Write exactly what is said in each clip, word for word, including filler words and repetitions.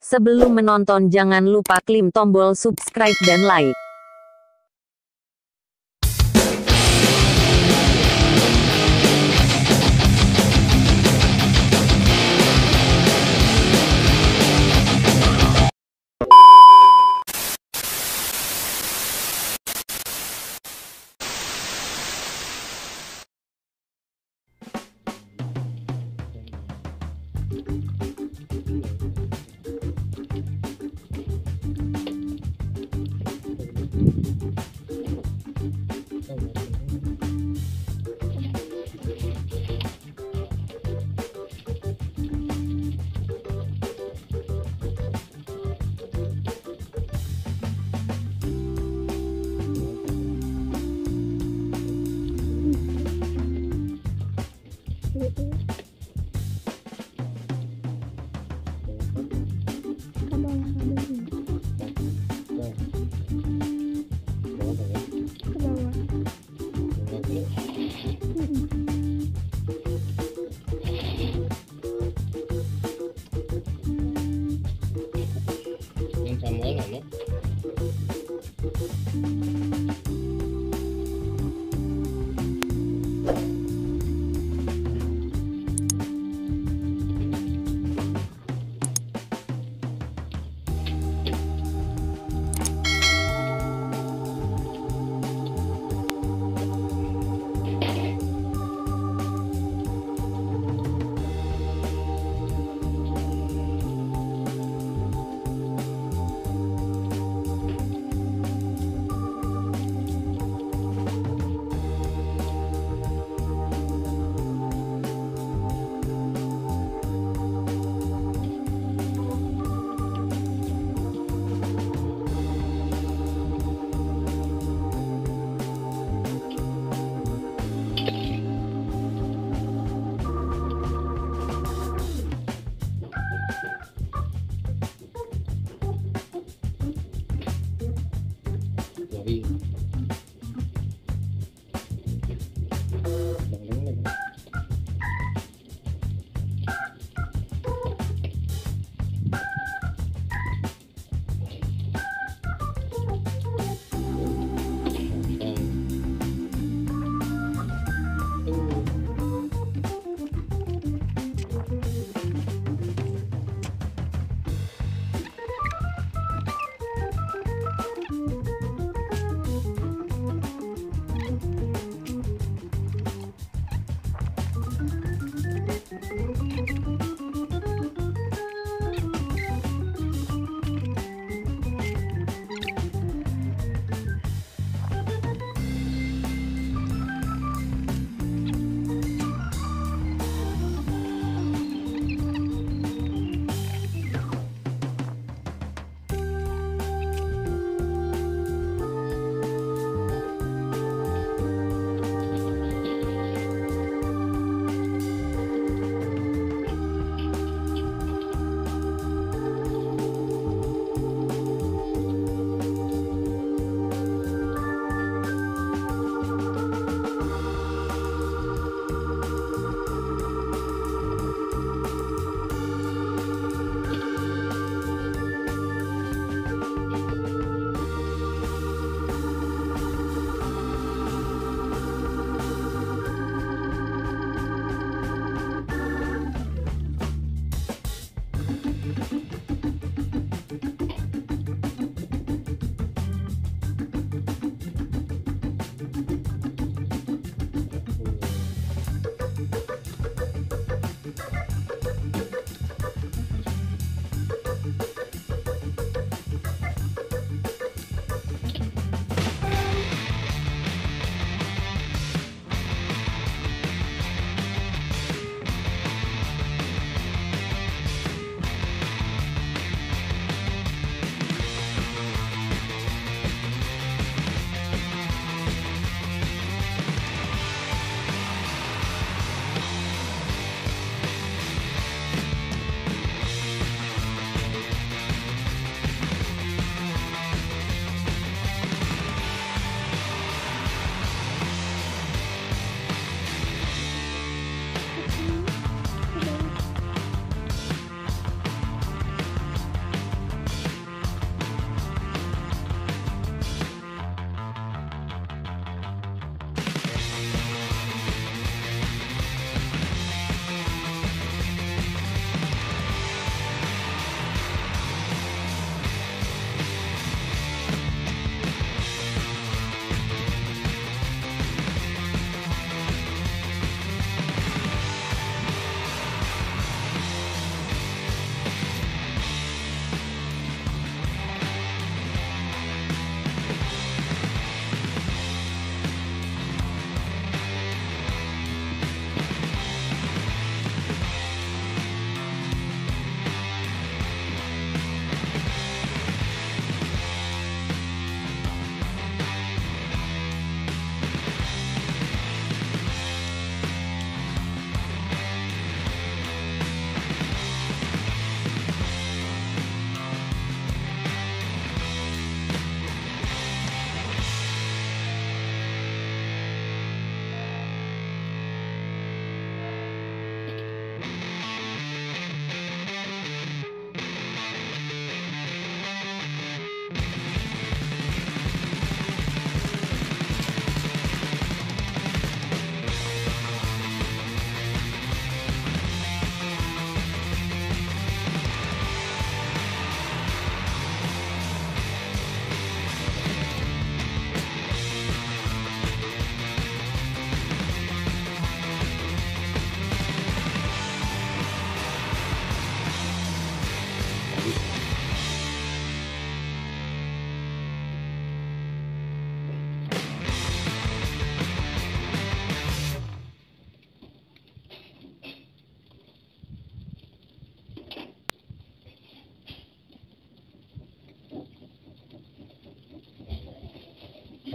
Sebelum menonton, jangan lupa klik tombol subscribe dan like.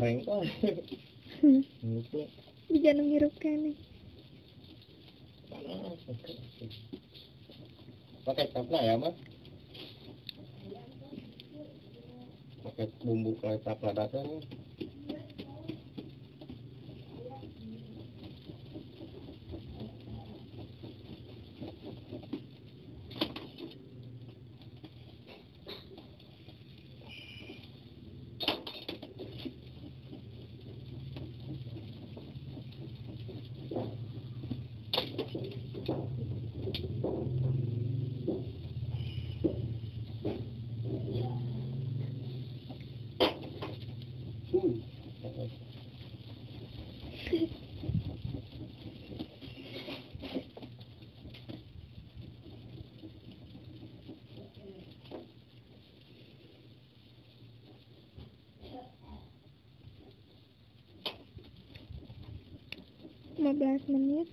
rengkong. Bisa menghirupkan. Pakai tapla ya, Mas? Pakai bumbu kelai tapla dasar nih. lima belas menit.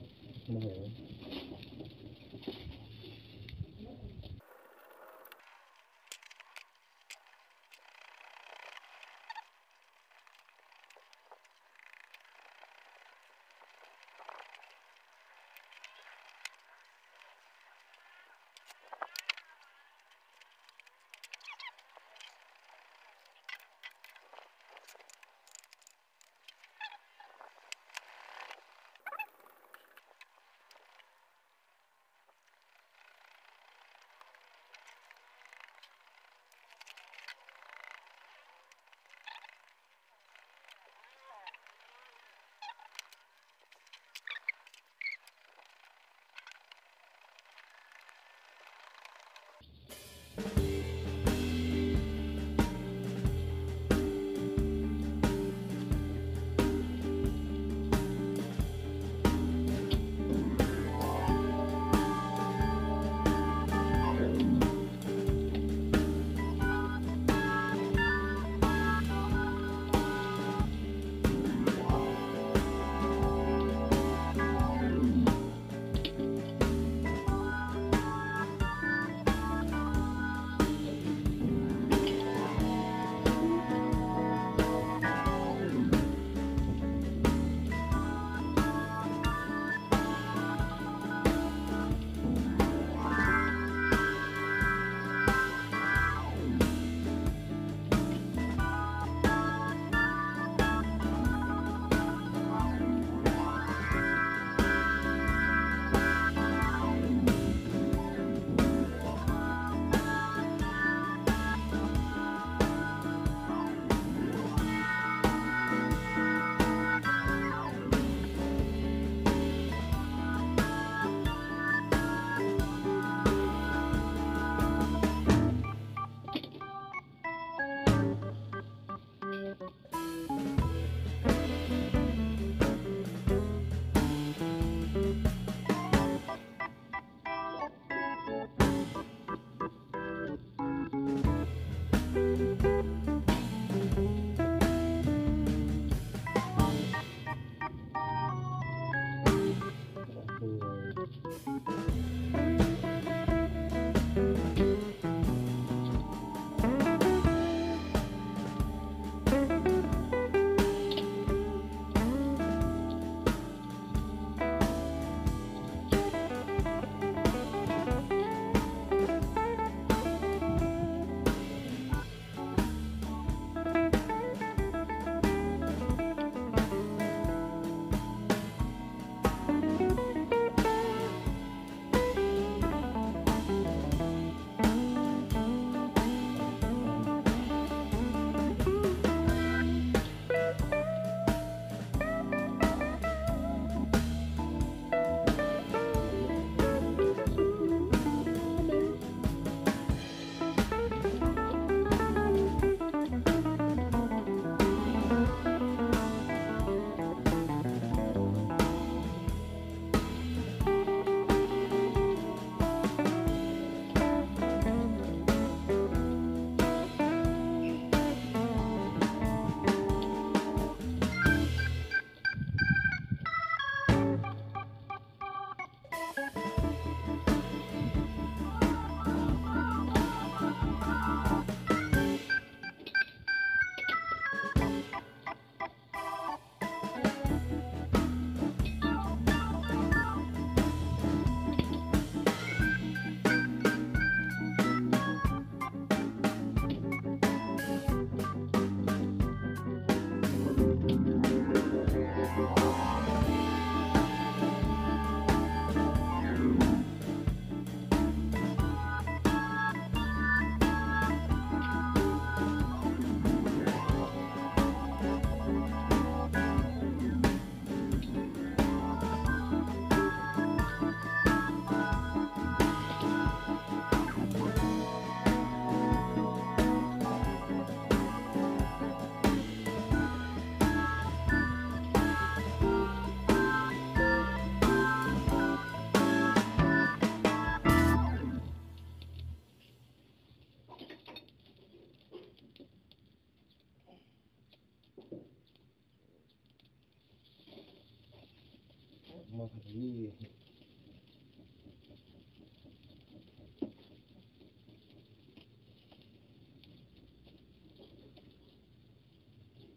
All I need.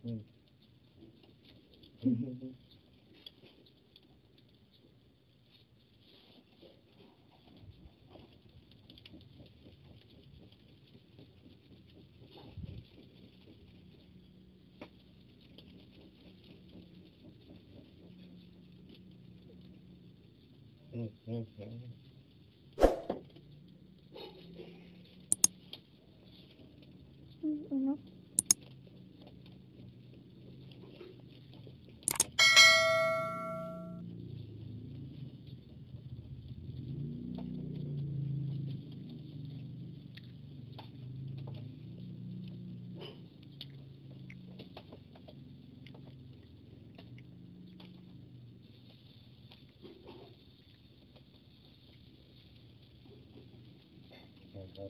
Mm. Mm-hmm. Mm-hmm.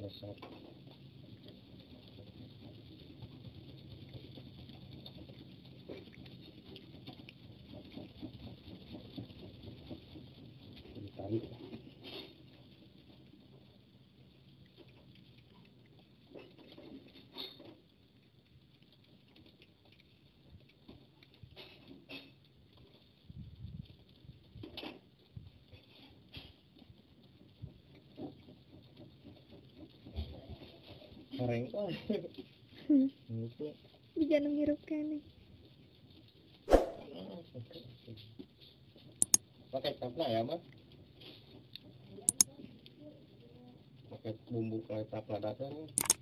That's up. Goreng kok. Heeh. Bisa ngirup kene. Pakai tapla ya, Mas. Pakai bumbu kayak tapla datang.